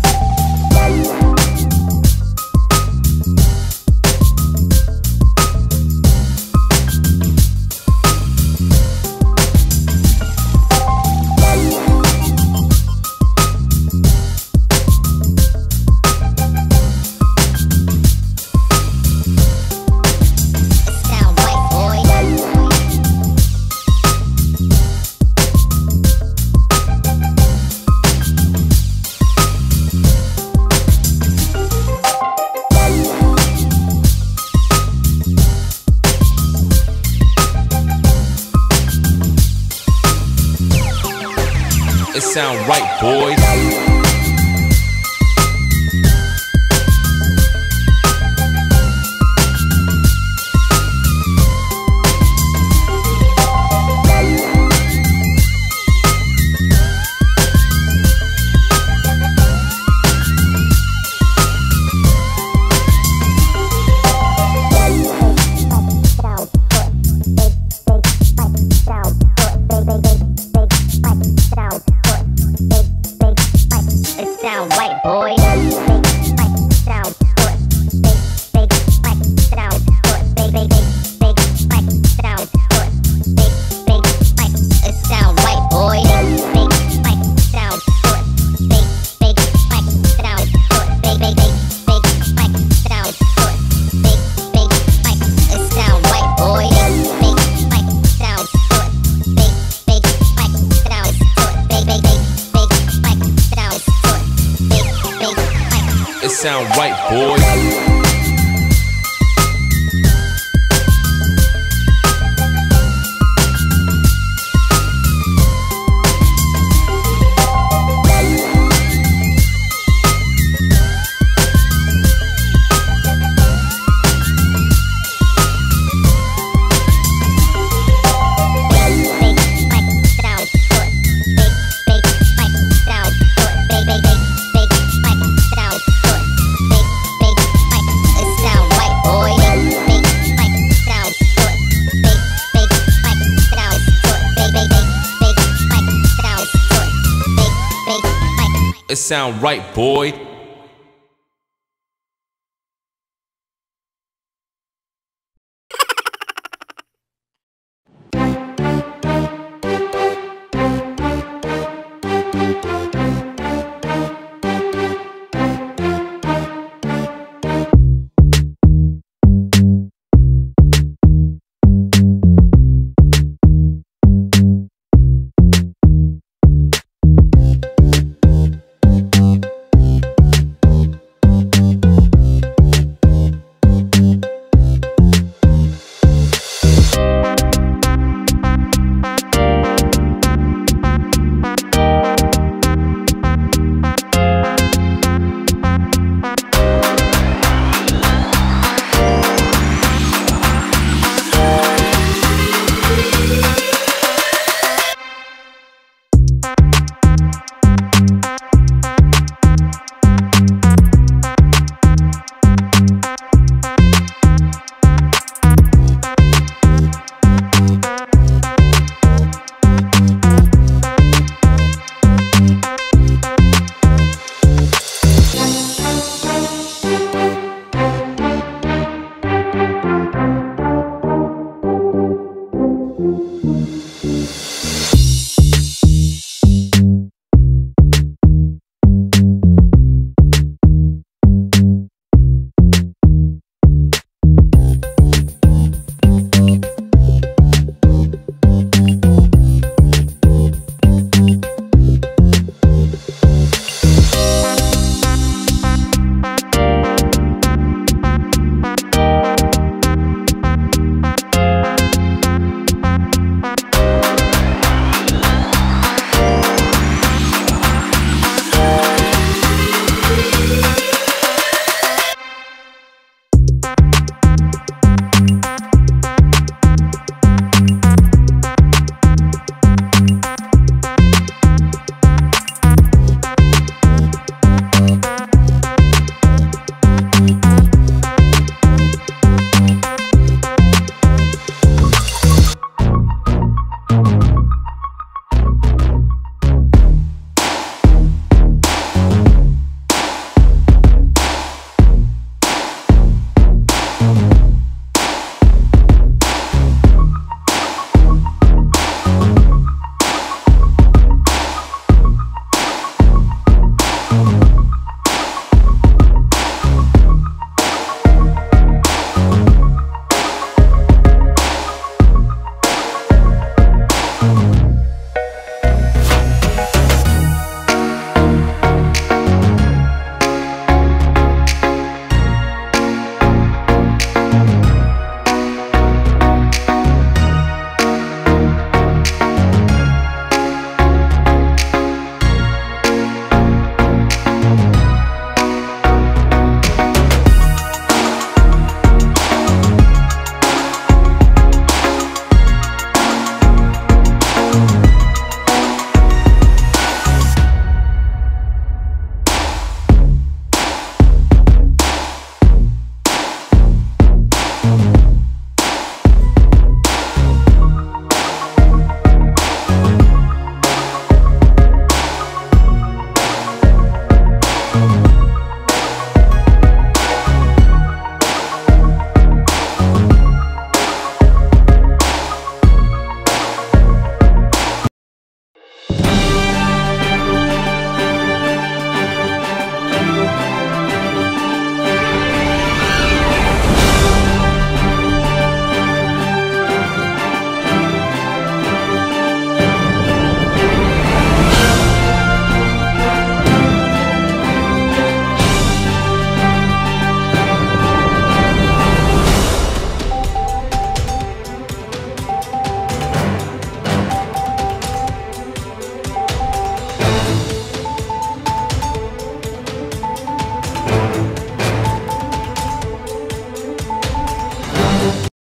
It sound right, boys. Sound right, boy. Sound big, sound big, sound big, sound right, boy. Sound big, sound big, sound sound right, boy. It sound right, boys. It sound right, boy.